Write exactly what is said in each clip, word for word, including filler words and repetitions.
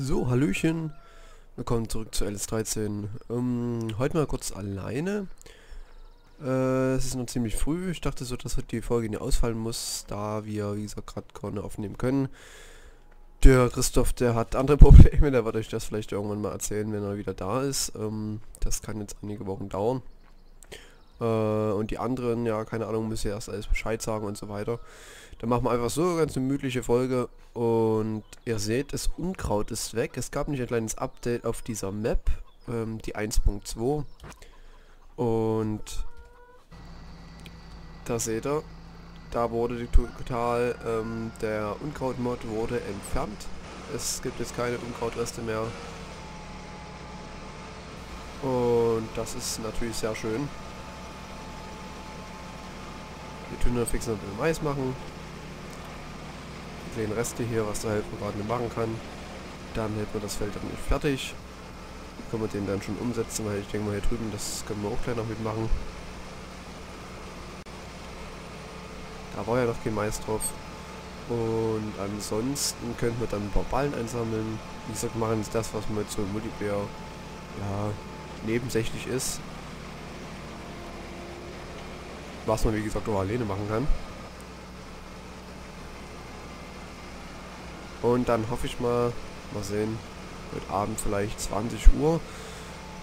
So, Hallöchen, willkommen zurück zu L S dreizehn. Ähm, heute mal kurz alleine. Äh, es ist noch ziemlich früh. Ich dachte so, dass heute die Folge nicht ausfallen muss, da wir, wie gesagt, gerade keine aufnehmen können. Der Christoph, der hat andere Probleme, der wird euch das vielleicht irgendwann mal erzählen, wenn er wieder da ist. Ähm, das kann jetzt einige Wochen dauern. Äh, und die anderen, ja, keine Ahnung, müssen ja erst alles Bescheid sagen und so weiter. Dann machen wir einfach so eine ganz gemütliche Folge und ihr seht, das Unkraut ist weg. Es gab nicht ein kleines Update auf dieser Map, ähm, die eins Punkt zwei. Und da seht ihr, da wurde total ähm, der Unkraut-Mod wurde entfernt. Es gibt jetzt keine Unkrautreste mehr. Und das ist natürlich sehr schön. Wir tun dann fix noch ein bisschen Mais machen. Den Reste hier, was da halt gerade nicht machen kann, dann hält man das Feld dann nicht fertig. Können wir den dann schon umsetzen, weil ich denke mal hier drüben, das können wir auch gleich noch mitmachen. Da war ja noch kein Mais drauf. Und ansonsten könnten wir dann ein paar Ballen einsammeln. Wie gesagt, machen ist das, was man jetzt so im Multiplayer ja nebensächlich ist. Was man wie gesagt auch alleine machen kann. Und dann hoffe ich mal, mal sehen, heute Abend vielleicht zwanzig Uhr.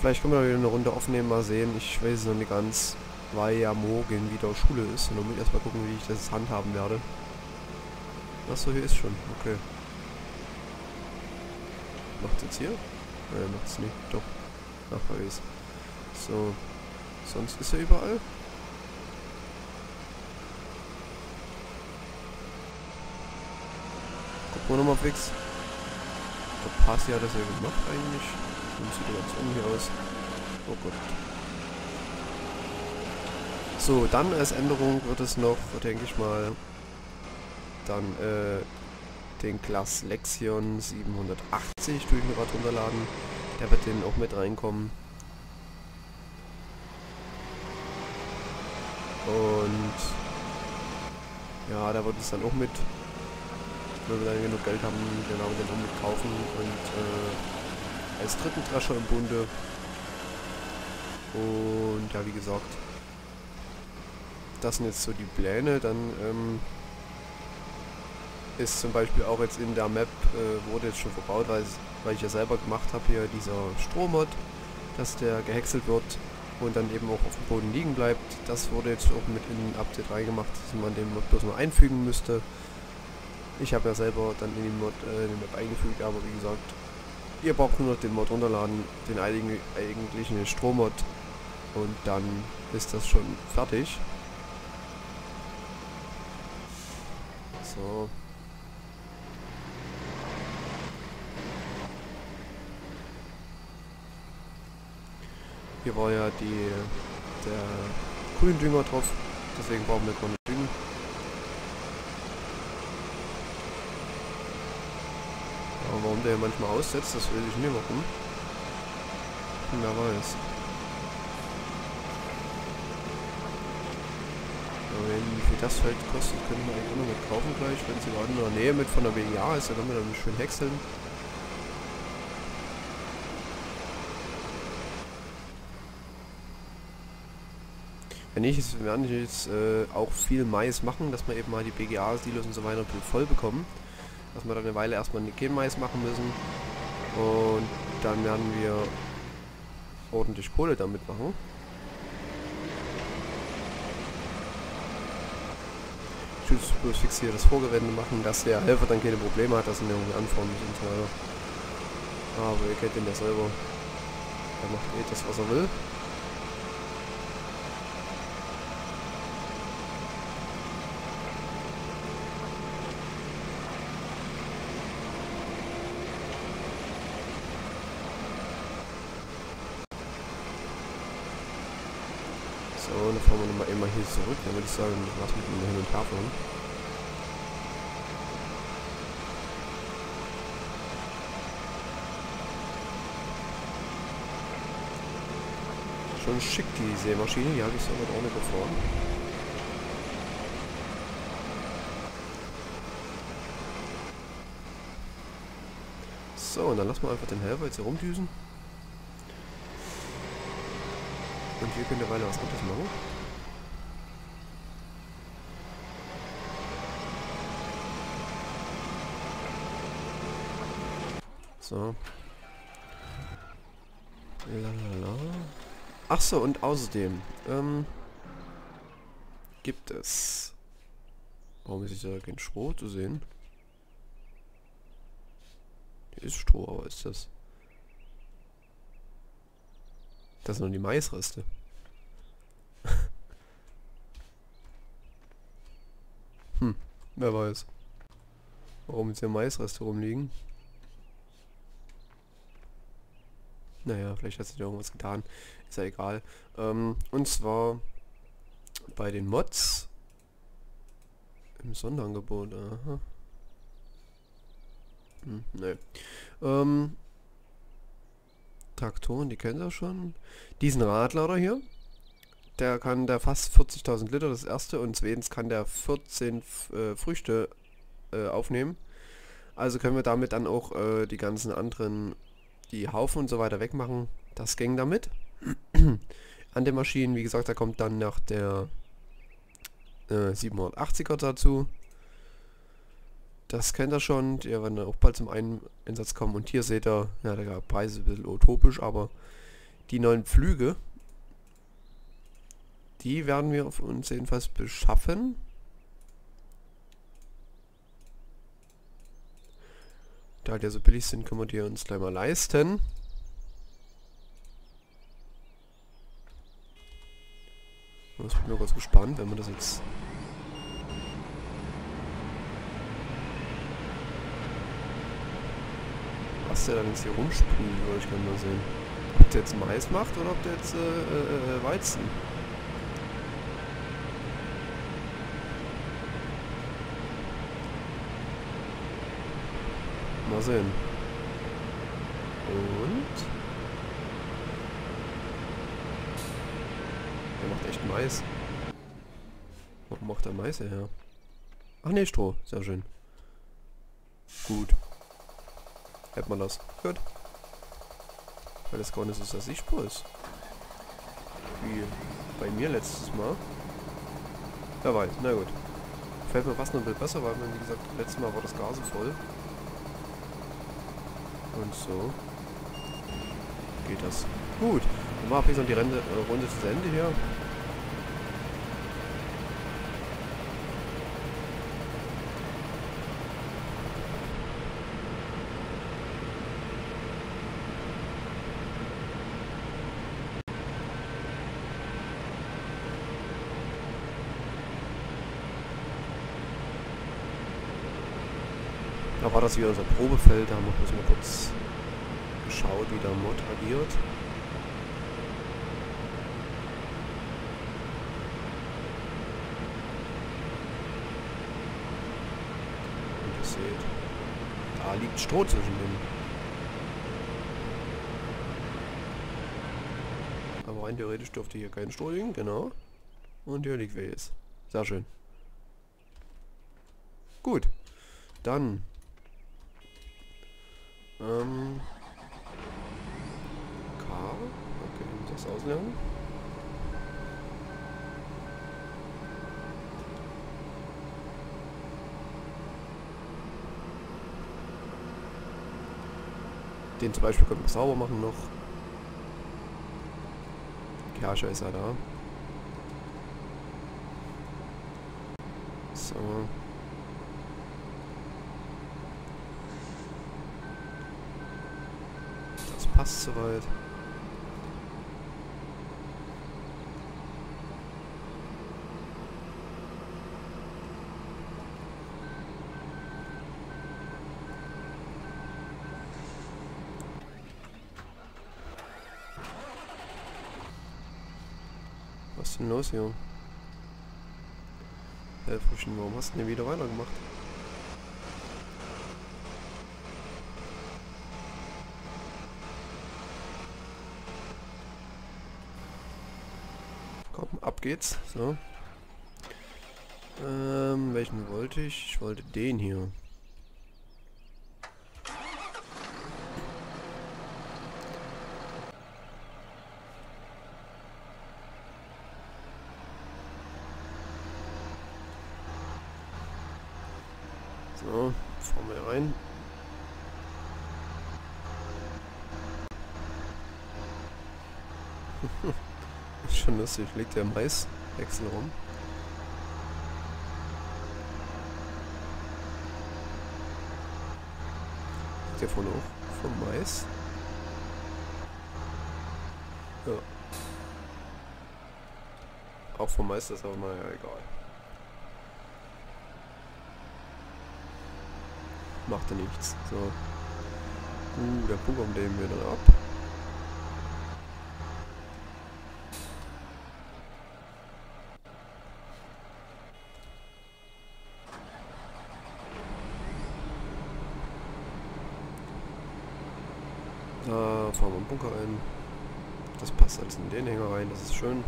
Vielleicht können wir da wieder eine Runde aufnehmen, mal sehen. Ich weiß es noch nicht ganz, weil ja morgen wieder Schule ist. Und dann muss ich erstmal gucken, wie ich das handhaben werde. Achso, hier ist schon. Okay. Macht's jetzt hier? Nein, macht's nicht. Doch. Ach, da ist es. So. Sonst ist er überall. Nochmal fix. Der Passi hat das ja gemacht eigentlich. Und sieht ganz um hier aus. Oh Gott. So, dann als Änderung wird es noch, denke ich mal, dann äh, den Klass Lexion siebenhundertachtzig durch den Rad runterladen. Der wird den auch mit reinkommen. Und ja, da wird es dann auch mit, wenn wir dann genug Geld haben, genau, den auch mitkaufen und äh, als dritten Drescher im Bunde. Und ja, wie gesagt, das sind jetzt so die Pläne. Dann ähm, ist zum Beispiel auch jetzt in der Map, äh, wurde jetzt schon verbaut, weil, weil ich ja selber gemacht habe, hier dieser Strohmod, dass der gehäckselt wird und dann eben auch auf dem Boden liegen bleibt. Das wurde jetzt auch mit in den Update reingemacht, dass man den Mod bloß nur einfügen müsste. Ich habe ja selber dann in den Mod, äh, in den Mod eingefügt, aber wie gesagt, ihr braucht nur noch den Mod runterladen, den eigentlichen, eigentlichen Strohmod, und dann ist das schon fertig. So. Hier war ja die, der Gründünger drauf, deswegen brauchen wir keine Düngen. Warum der manchmal aussetzt, das will ich nicht machen. Wer weiß. Aber wie viel das Feld kostet, können wir eigentlich auch noch mit kaufen gleich, wenn sie gerade in der Nähe mit von der B G A ist, dann können wir dann schön häckseln. Wenn nicht, werden wir jetzt äh, auch viel Mais machen, dass wir eben mal die B G A-Silos und so weiter voll bekommen. Dass wir dann eine Weile erstmal eine Gen-Mais machen müssen und dann werden wir ordentlich Kohle damit machen. Ich will bloß fix hier das Vorgewende machen, dass der Helfer dann keine Probleme hat, dass er irgendwie anfahren muss und so weiter. Aber ihr kennt den ja selber. Er macht eh das, was er will. Und dann fahren wir nochmal immer hier zurück, dann würde ich sagen, was mit dem Hin- und Herfahren. Schon schick die Sämaschine, die habe ich so mit ohne gefahren. So, und dann lassen wir einfach den Helfer jetzt hier rumdüsen. Und hier könnt ihr weiter was Gutes machen. So. Lalala. Ach so, und außerdem ähm, gibt es... Warum ist da kein Stroh zu sehen? Hier ist Stroh, aber ist das... Das sind nur die Maisreste. Hm, wer weiß. Warum jetzt hier Maisreste rumliegen? Naja, vielleicht hat sich da irgendwas getan. Ist ja egal. Ähm, und zwar bei den Mods. Im Sonderangebot, aha. Hm, ne. Ähm, Traktoren, die kennt ihr schon. Diesen Radlader hier. Der kann der fast vierzigtausend Liter, das erste. Und zweitens kann der vierzehn äh, Früchte äh, aufnehmen. Also können wir damit dann auch äh, die ganzen anderen, die Haufen und so weiter wegmachen. Das ging damit. An den Maschinen, wie gesagt, da kommt dann nach der siebenhundertachtziger dazu. Das kennt ihr schon, die werden dann auch bald zum Ein Einsatz kommen. Und hier seht ihr, ja, der Preis ist ein bisschen utopisch, aber die neuen Pflüge, die werden wir auf uns jedenfalls beschaffen. Da die ja so billig sind, können wir die uns gleich mal leisten. Ich bin nur ganz gespannt, wenn man das jetzt... Was der dann jetzt hier rumsprühen würde, ich kann mal sehen. Ob der jetzt Mais macht oder ob der jetzt äh, äh, Weizen. Mal sehen. Und... macht echt Mais. Warum macht er Mais her? Ach ne, Stroh. Sehr schön. Gut. Hält man das. Gut. Weil das Korn ist, dass das nicht Spur ist. Wie bei mir letztes Mal. Wer weiß. Na gut. Fällt mir fast noch ein bisschen besser, weil man, wie gesagt, letztes Mal war das Gase voll. Und so geht das. Gut. Dann mache ich noch die Runde, äh, Runde zu Ende hier. Da war das wieder unser Probefeld, da haben wir bloß mal kurz geschaut, wie der Mod agiert. Da liegt Stroh zwischen denen. Aber rein theoretisch dürfte hier kein Stroh liegen, genau. Und hier liegt welches. Sehr schön. Gut. Dann. Ähm. K. Okay, ich muss das auslernen. Den zum Beispiel können wir sauber machen noch. Kärcher ist ja da. So. Das passt soweit. Was ist denn los hier? Herr Frischen, warum hast du denn wieder weitergemacht? Komm, ab geht's. So. Ähm, welchen wollte ich? Ich wollte den hier. So, fahren wir rein. Schon lustig, liegt der Maishäcksel rum. Liegt der vorne auch vom Mais? Ja. Auch vom Mais ist aber mal egal. Macht er nichts. So. Uh, der Punkt, um den wir dann ab. Da fahren wir im Bunker rein. Das passt alles in den Hänger rein, das ist schön.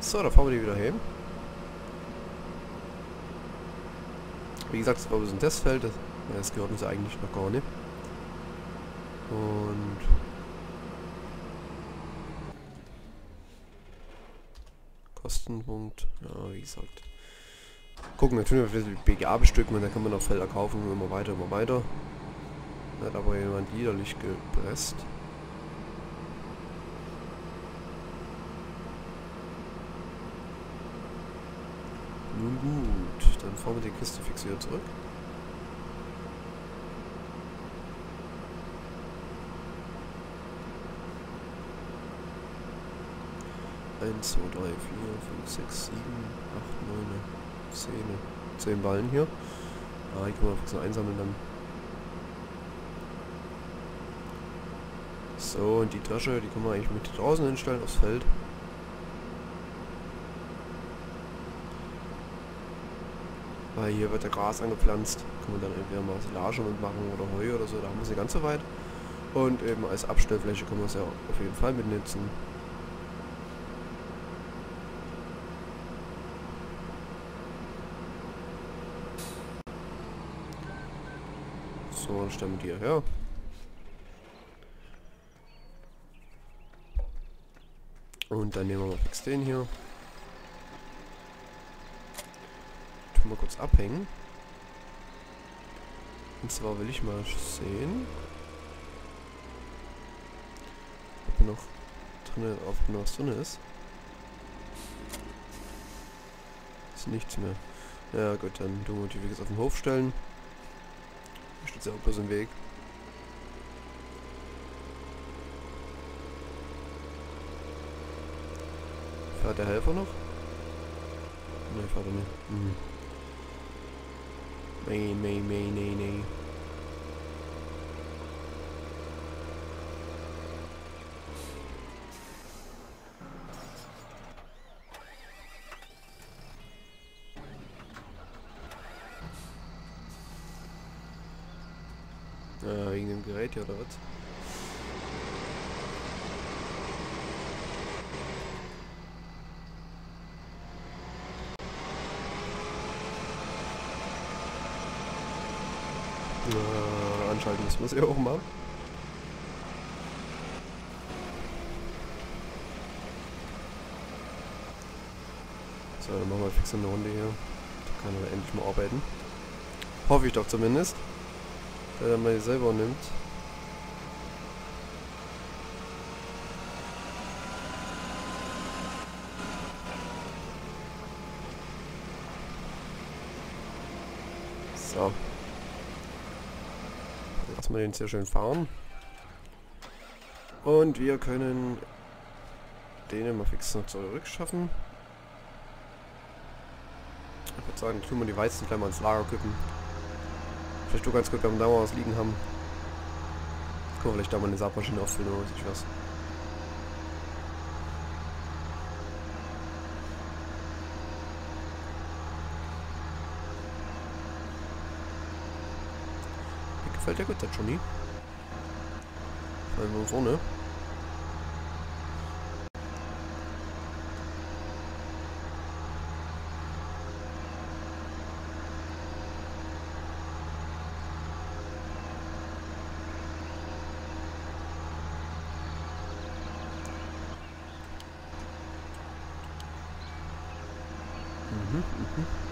So, da fahren wir die wieder hin. Wie gesagt, das war ein Testfeld, das, das gehört uns eigentlich noch gar nicht. Und Kostenpunkt, ja, wie gesagt. Gucken, natürlich ein bisschen B G A bestücken und dann kann man noch Felder kaufen, immer weiter, immer weiter. Hat aber jemand liederlich gepresst. Nun gut, dann fahren wir die Kiste fixiert zurück. eins, zwei, drei, vier, fünf, sechs, sieben, acht, neun, zehn. zehn Ballen hier. Ah, ich kann mal kurz einsammeln dann. So, und die Tasche, die können wir eigentlich mit draußen hinstellen, aufs Feld. Weil hier wird der Gras angepflanzt, kann man dann entweder mal Silage mitmachen oder Heu oder so, da haben wir sie ganz so weit. Und eben als Abstellfläche können wir es ja auf jeden Fall mitnutzen. So, dann stellen wir die hierher. Und dann nehmen wir mal fix den hier. Tun wir kurz abhängen. Und zwar will ich mal sehen, ob noch drin, ob noch was drin ist. Ist nichts mehr. Ja gut, dann tun wir die jetzt auf den Hof stellen. Da steht ja auch bloß im Weg. Fährt der Helfer noch? Nein, fährt er nicht. Mhm. Nee, nee, nee, nee, nee. Äh, wegen dem Gerät hier oder was? Äh, anschalten müssen wir es ja auch mal. So, dann machen wir fix eine Runde hier. Da kann er endlich mal arbeiten. Hoffe ich doch zumindest. Dass er mal selber nimmt. So. Lass mal den sehr schön fahren. Und wir können den immer fix noch zurückschaffen. Ich würde sagen, tun wir die Weizen gleich mal ins Lager kippen. Vielleicht nur ganz gut, wenn wir da mal was liegen haben. Können wir vielleicht da mal eine Saatmaschine auffüllen oder weiß ich was. Fällt ja gut, der Johnny. Fallen wir uns ohne. Mhm, mhm.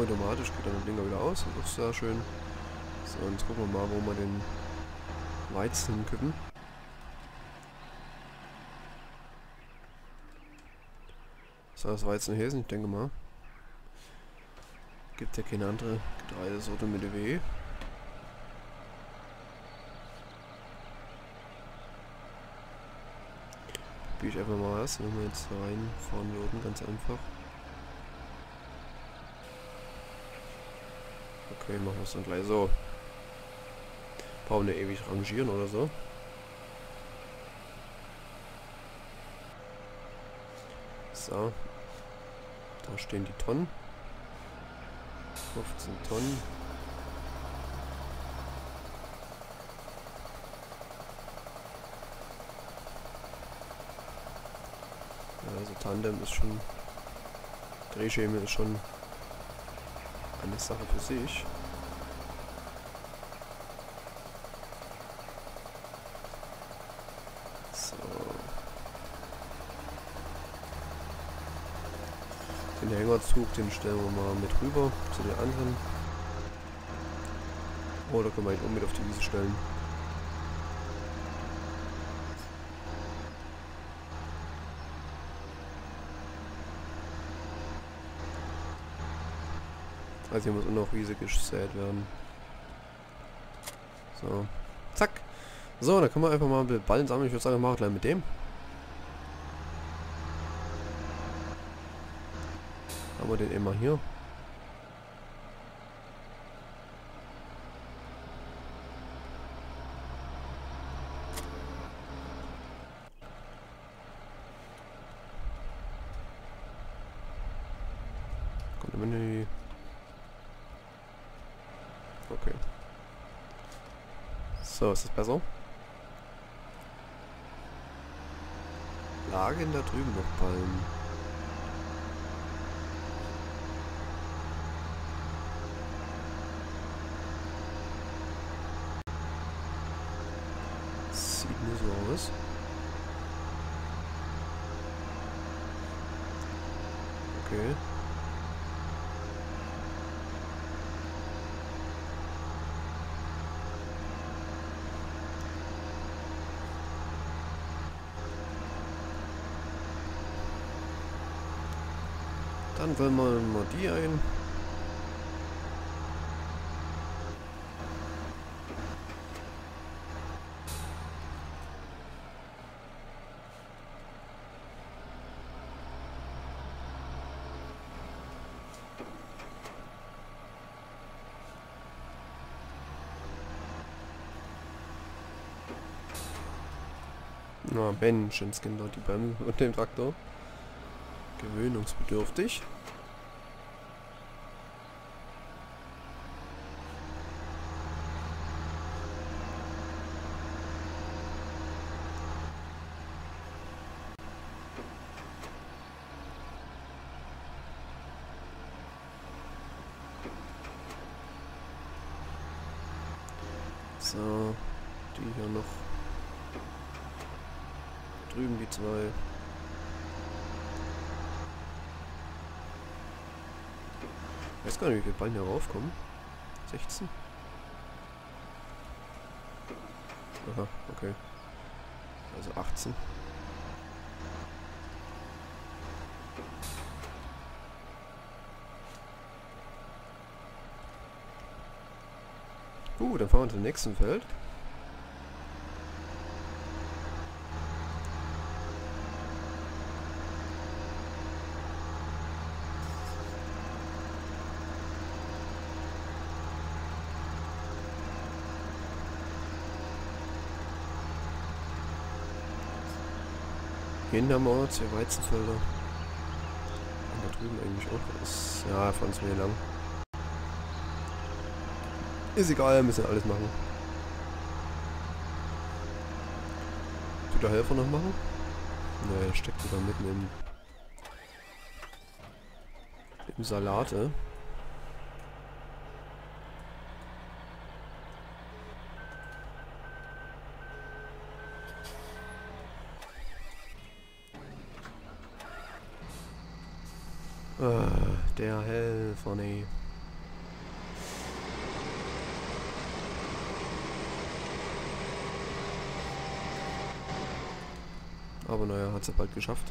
automatisch geht dann der Blinker wieder aus. Das ist sehr schön. So, jetzt gucken wir mal, wo wir den Weizen hinkippen. So, das Weizen Hessen, ich denke mal. Gibt ja keine andere Getreidesorte mit W. Probiere ich einfach mal was, wenn wir jetzt reinfahren würden, ganz einfach. Okay, machen wir es dann gleich so. Brauchen wir ewig rangieren oder so. So. Da stehen die Tonnen. fünfzehn Tonnen. Also Tandem ist schon... Drehschäme ist schon eine Sache für sich. So. Den Hängerzug, den stellen wir mal mit rüber zu den anderen. Oder können wir ihn unbedingt auf die Wiese stellen. Also hier muss auch noch Wiese gesät werden. So. Zack. So, da können wir einfach mal ein bisschen Ballen sammeln. Ich würde sagen, machen wir gleich mit dem. Haben wir den immer hier. Kommt immer in die... Okay. So, ist das besser? Lagen da drüben noch Palmen. Sieht nur so aus. Okay. Dann wollen wir mal die ein. Na Mensch, ins Kinder, die Bäume und den Traktor. Gewöhnungsbedürftig. So, die hier noch. Drüben die zwei. Ich weiß gar nicht, wie viele Ballen hier raufkommen. sechzehn? Aha, okay. Also achtzehn. Gut, uh, dann fahren wir zum nächsten Feld. Hinten haben wir auch zwei Weizenfelder. Und da drüben eigentlich auch was. Ja, fahren wir hier lang. Ist egal, wir müssen alles machen. Tut der Helfer noch machen? Naja, er steckt wieder mitten im, im Salate. Uh, der Helfer, nee. aber naja, hat es ja bald geschafft.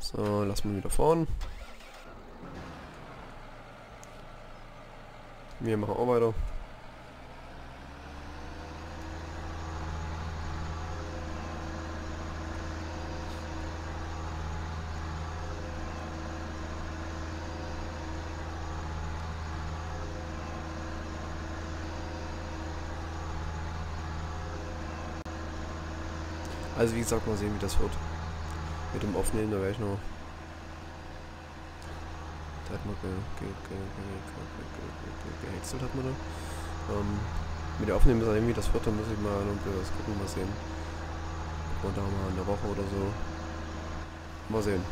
So, lassen wir wieder fahren. Wir machen auch weiter. Also wie gesagt, mal sehen, wie das wird. Mit dem Aufnehmen, da wäre ich noch. Da hat man gehäckselt, hat man da. Ähm, mit dem Aufnehmen ist irgendwie das vierte, muss ich mal noch das gucken, mal sehen. Und da mal in der Woche oder so. Mal sehen.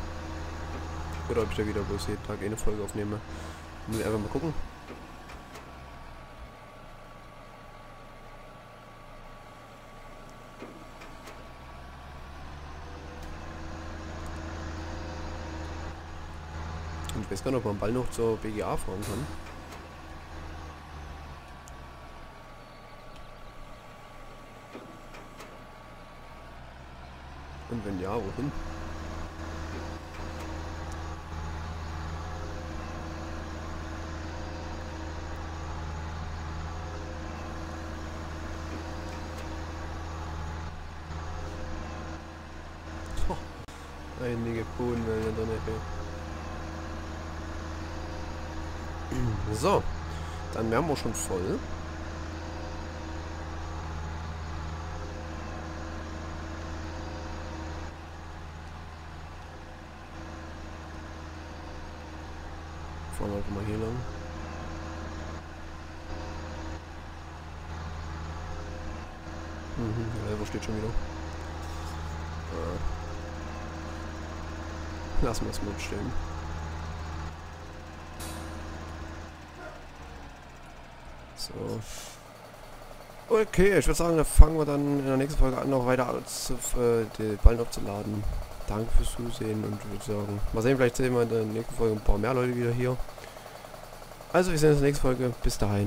Oder ob ich da wieder bloß jeden Tag eine Folge aufnehme. Muss ich einfach mal gucken. Ich weiß gar nicht, ob man bald noch zur B G A fahren kann. Und wenn ja, wohin? Oh, einige Boden in der Ecke. So, dann wären wir schon voll. Fahren wir einfach mal hier lang. Mhm, der Elber steht schon wieder. Äh. Lassen wir es mal stehen. So. Okay, ich würde sagen, da fangen wir dann in der nächsten Folge an, noch weiter zu, äh, die Ballen aufzuladen. Danke fürs Zusehen und würde sagen, mal sehen, vielleicht sehen wir in der nächsten Folge ein paar mehr Leute wieder hier. Also wir sehen uns in der nächsten Folge. Bis dahin.